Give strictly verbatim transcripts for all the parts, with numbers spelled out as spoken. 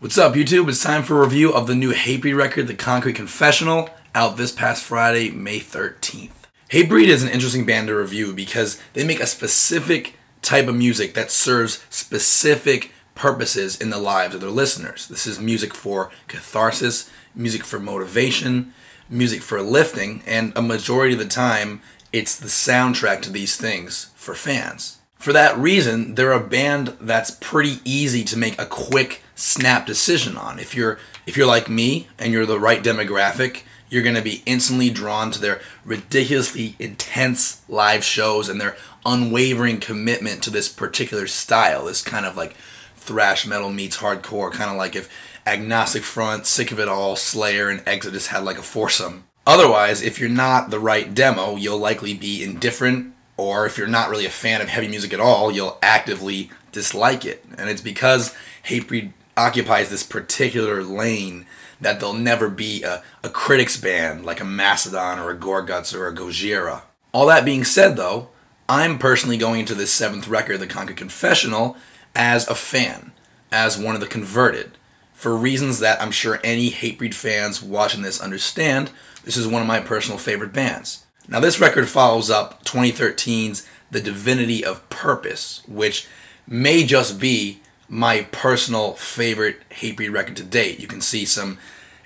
What's up, YouTube? It's time for a review of the new Hatebreed record, The Concrete Confessional, out this past Friday, May thirteenth. Hatebreed is an interesting band to review because they make a specific type of music that serves specific purposes in the lives of their listeners. This is music for catharsis, music for motivation, music for lifting, and a majority of the time, it's the soundtrack to these things for fans. For that reason, they're a band that's pretty easy to make a quick snap decision on. If you're if you're like me and you're the right demographic, you're going to be instantly drawn to their ridiculously intense live shows and their unwavering commitment to this particular style, this kind of like thrash metal meets hardcore, kind of like if Agnostic Front, Sick of It All, Slayer, and Exodus had like a foursome. Otherwise, if you're not the right demo, you'll likely be indifferent, or if you're not really a fan of heavy music at all, you'll actively dislike it. And it's because Hatebreed occupies this particular lane that they'll never be a, a critics band like a Macedon or a Gorguts or a Gojira. All that being said though, I'm personally going into this seventh record, The Concrete Confessional, as a fan, as one of the converted. For reasons that I'm sure any Hatebreed fans watching this understand, this is one of my personal favorite bands. Now this record follows up twenty thirteen's The Divinity of Purpose, which may just be my personal favorite Hatebreed record to date. You can see some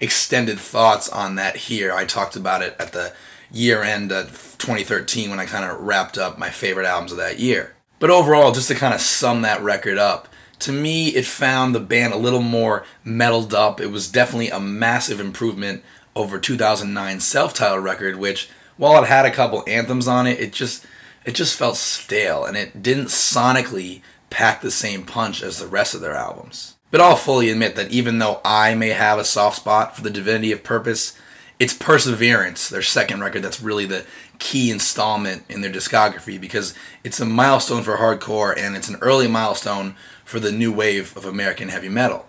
extended thoughts on that here. I talked about it at the year end of twenty thirteen when I kind of wrapped up my favorite albums of that year. But overall, just to kind of sum that record up, to me it found the band a little more metalled up. It was definitely a massive improvement over two thousand nine's self-titled record, which while it had a couple anthems on it, it just it just felt stale and it didn't sonically pack the same punch as the rest of their albums. But I'll fully admit that even though I may have a soft spot for The Divinity of Purpose, it's Perseverance, their second record, that's really the key installment in their discography because it's a milestone for hardcore and it's an early milestone for the new wave of American heavy metal.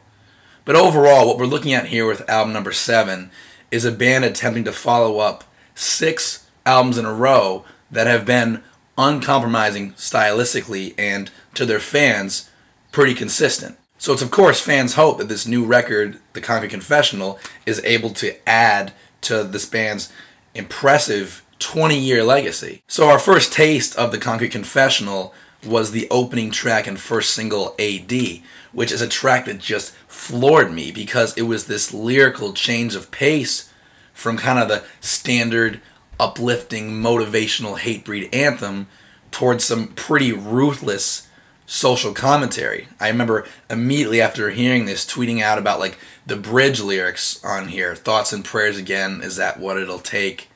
But overall, what we're looking at here with album number seven is a band attempting to follow up six albums in a row that have been uncompromising stylistically and, to their fans, pretty consistent. So it's of course fans' hope that this new record, The Concrete Confessional, is able to add to this band's impressive twenty year legacy. So our first taste of The Concrete Confessional was the opening track and first single, A D, which is a track that just floored me because it was this lyrical change of pace from kind of the standard uplifting, motivational Hatebreed anthem towards some pretty ruthless social commentary. I remember immediately after hearing this tweeting out about like the bridge lyrics on here. Thoughts and prayers again, is that what it'll take?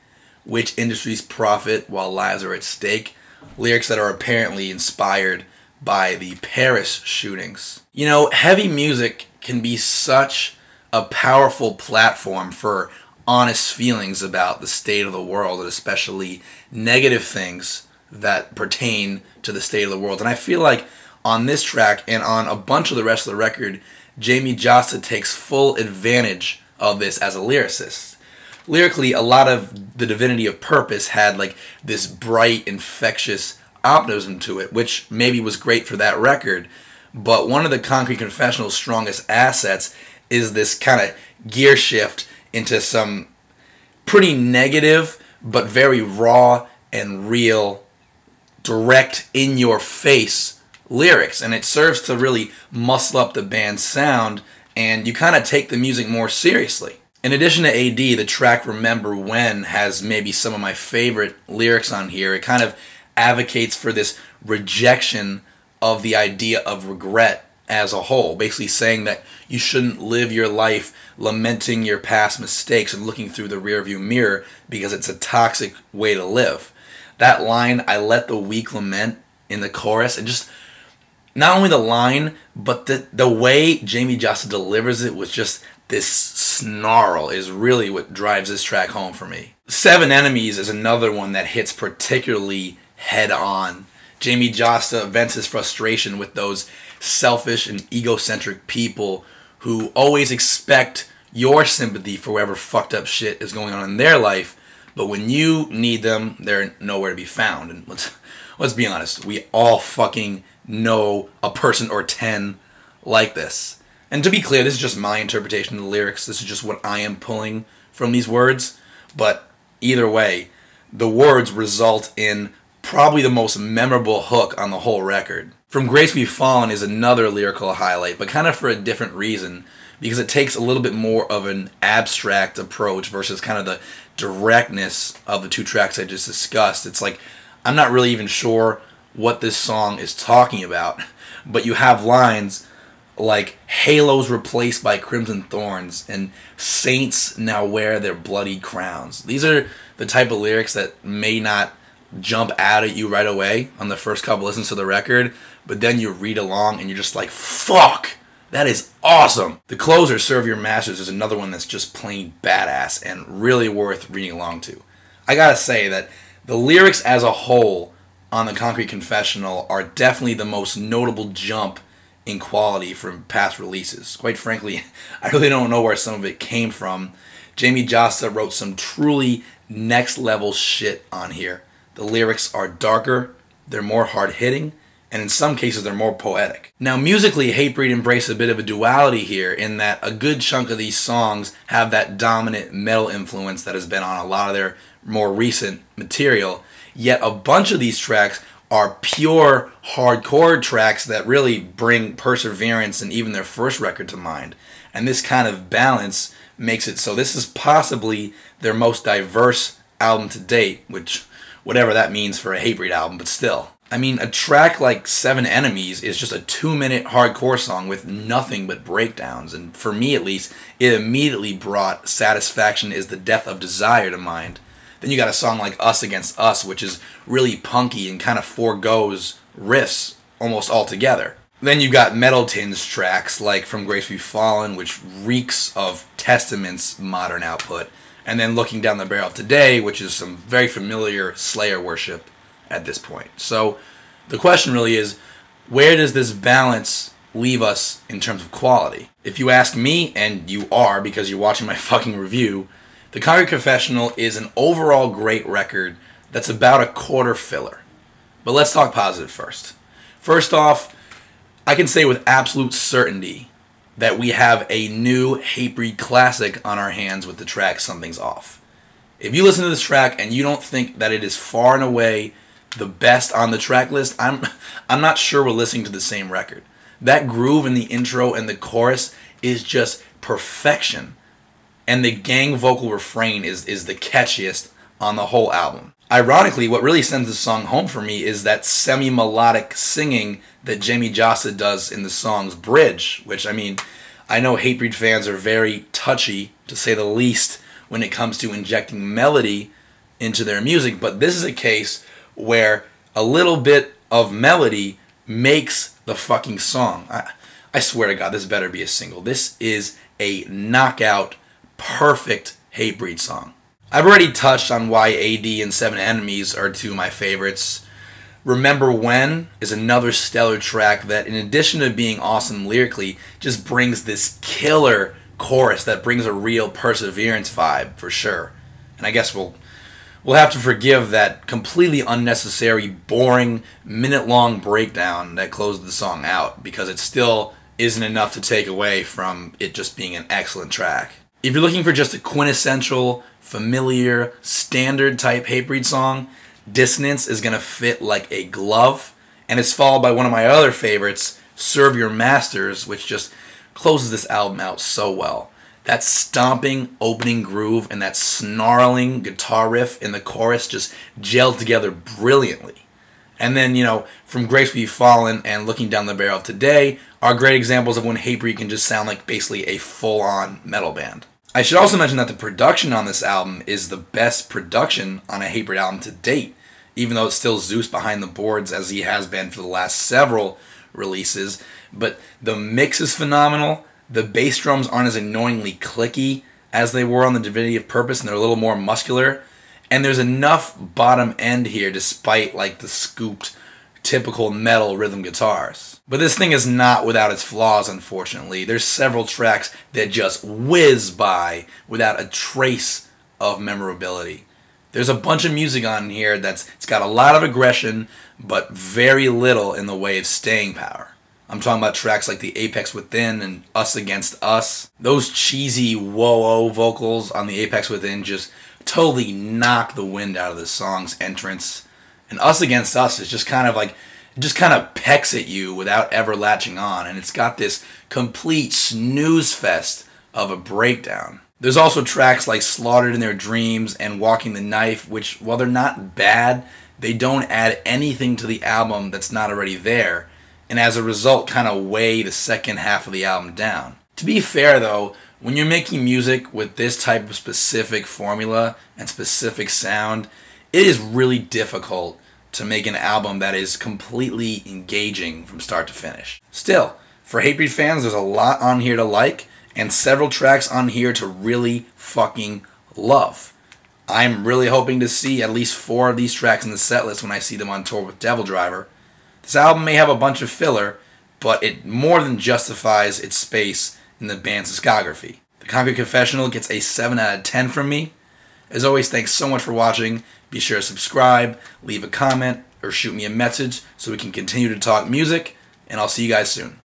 Which industries profit while lives are at stake? Lyrics that are apparently inspired by the Paris shootings. You know, heavy music can be such a powerful platform for honest feelings about the state of the world, and especially negative things that pertain to the state of the world. And I feel like on this track and on a bunch of the rest of the record, Jamey Jasta takes full advantage of this as a lyricist. Lyrically, a lot of The Divinity of Purpose had like this bright, infectious optimism to it, which maybe was great for that record. But one of The Concrete Confessional's strongest assets is this kind of gear shift into some pretty negative but very raw and real, direct, in-your-face lyrics. And it serves to really muscle up the band's sound and you kind of take the music more seriously. In addition to A D, the track Remember When has maybe some of my favorite lyrics on here. It kind of advocates for this rejection of the idea of regret as a whole, basically saying that you shouldn't live your life lamenting your past mistakes and looking through the rearview mirror because it's a toxic way to live. That line, I let the weak lament, in the chorus, and just not only the line, but the, the way Jamey Jasta delivers it with just this snarl is really what drives this track home for me. Seven Enemies is another one that hits particularly head on. Jamey Jasta vents his frustration with those selfish and egocentric people who always expect your sympathy for whatever fucked up shit is going on in their life, but when you need them, they're nowhere to be found. And let's let's be honest, we all fucking know a person or ten like this. And to be clear, this is just my interpretation of the lyrics. This is just what I am pulling from these words. But either way, the words result in probably the most memorable hook on the whole record. From Grace We've Fallen is another lyrical highlight, but kind of for a different reason, because it takes a little bit more of an abstract approach versus kind of the directness of the two tracks I just discussed. It's like, I'm not really even sure what this song is talking about, but you have lines like halos replaced by crimson thorns and saints now wear their bloody crowns. These are the type of lyrics that may not jump out at you right away on the first couple listens to the record, but then you read along and you're just like, fuck, that is awesome. The closer, Serve Your Masters, is another one that's just plain badass and really worth reading along to. I gotta say that the lyrics as a whole on The Concrete Confessional are definitely the most notable jump in quality from past releases. Quite frankly, I really don't know where some of it came from. Jamey Jasta wrote some truly next level shit on here. The lyrics are darker, they're more hard-hitting, and in some cases they're more poetic. Now musically, Hatebreed embrace a bit of a duality here in that a good chunk of these songs have that dominant metal influence that has been on a lot of their more recent material, yet a bunch of these tracks are pure hardcore tracks that really bring Perseverance and even their first record to mind. And this kind of balance makes it so this is possibly their most diverse album to date, which whatever that means for a Hatebreed album, but still. I mean, a track like Seven Enemies is just a two-minute hardcore song with nothing but breakdowns, and for me at least, it immediately brought Satisfaction is the Death of Desire to mind. Then you got a song like Us Against Us, which is really punky and kind of foregoes riffs almost altogether. Then you've got metal tinge tracks like From Grace We've Fallen, which reeks of Testament's modern output. And then Looking Down the Barrel of Today, which is some very familiar Slayer worship at this point. So the question really is, where does this balance leave us in terms of quality? If you ask me, and you are because you're watching my fucking review, The Concrete Confessional is an overall great record that's about a quarter filler. But let's talk positive first. First off, I can say with absolute certainty that we have a new Hatebreed classic on our hands with the track Something's Off. If you listen to this track and you don't think that it is far and away the best on the track list, I'm, I'm not sure we're listening to the same record. That groove in the intro and the chorus is just perfection. And the gang vocal refrain is, is the catchiest on the whole album. Ironically, what really sends this song home for me is that semi-melodic singing that Jamey Jasta does in the song's bridge, which, I mean, I know Hatebreed fans are very touchy, to say the least, when it comes to injecting melody into their music, but this is a case where a little bit of melody makes the fucking song. I, I swear to God, this better be a single. This is a knockout, perfect Hatebreed song. I've already touched on why A D and Seven Enemies are two of my favorites. Remember When is another stellar track that, in addition to being awesome lyrically, just brings this killer chorus that brings a real Perseverance vibe, for sure. And I guess we'll, we'll have to forgive that completely unnecessary, boring, minute-long breakdown that closed the song out, because it still isn't enough to take away from it just being an excellent track. If you're looking for just a quintessential, familiar, standard type Hatebreed song, Dissonance is going to fit like a glove, and it's followed by one of my other favorites, Serve Your Masters, which just closes this album out so well. That stomping opening groove and that snarling guitar riff in the chorus just gelled together brilliantly. And then, you know, From Grace We've Fallen and Looking Down the Barrel of Today are great examples of when Hatebreed can just sound like basically a full-on metal band. I should also mention that the production on this album is the best production on a Hatebreed album to date, even though it's still Zeus behind the boards as he has been for the last several releases. But the mix is phenomenal, the bass drums aren't as annoyingly clicky as they were on The Divinity of Purpose, and they're a little more muscular, and there's enough bottom end here despite like the scooped, typical metal rhythm guitars. But this thing is not without its flaws, unfortunately. There's several tracks that just whiz by without a trace of memorability. There's a bunch of music on here that's it's got a lot of aggression, but very little in the way of staying power. I'm talking about tracks like The Apex Within and Us Against Us. Those cheesy whoa-oh vocals on The Apex Within just totally knock the wind out of the song's entrance. And Us Against Us is just kind of like, just kind of pecks at you without ever latching on. And it's got this complete snooze fest of a breakdown. There's also tracks like Slaughtered in Their Dreams and Walking the Knife, which, while they're not bad, they don't add anything to the album that's not already there, and as a result kind of weigh the second half of the album down. To be fair though, when you're making music with this type of specific formula and specific sound, it is really difficult to make an album that is completely engaging from start to finish. Still, for Hatebreed fans, there's a lot on here to like, and several tracks on here to really fucking love. I'm really hoping to see at least four of these tracks in the setlist when I see them on tour with Devil Driver. This album may have a bunch of filler, but it more than justifies its space in the band's discography. The Concrete Confessional gets a seven out of ten from me. As always, thanks so much for watching. Be sure to subscribe, leave a comment, or shoot me a message so we can continue to talk music, and I'll see you guys soon.